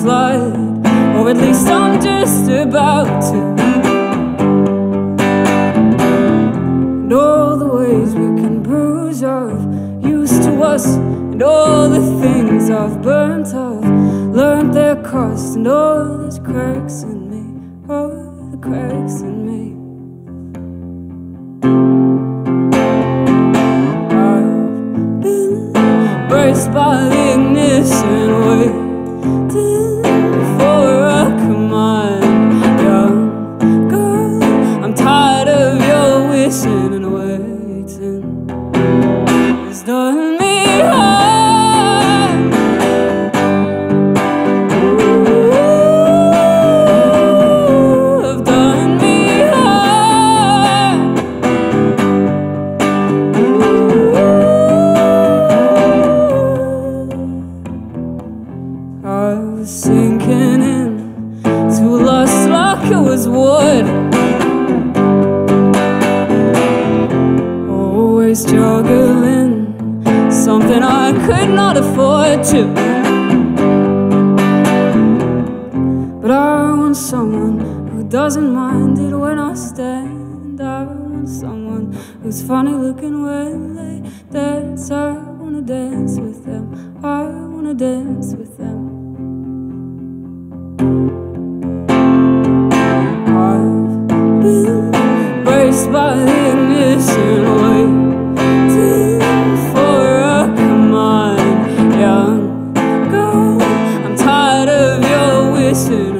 flood, or at least I'm just about to. And all the ways we can bruise of use to us, and all the things I've burnt of, learned their cost, and all those cracks in me, all the cracks in me. Braced by the ignition wave till before I come on down. Girl, I'm tired of your wishing and waiting. It's done me hard. Ooh, I've done me hard. Ooh. I was sinking in to lust like it was wood, always juggling something I could not afford to. But I want someone who doesn't mind it when I stand. I want someone who's funny looking when they dance. I wanna dance with them. I wanna dance with them. Braced by the ignition waiting for a come on, young girl. I'm tired of your wishing.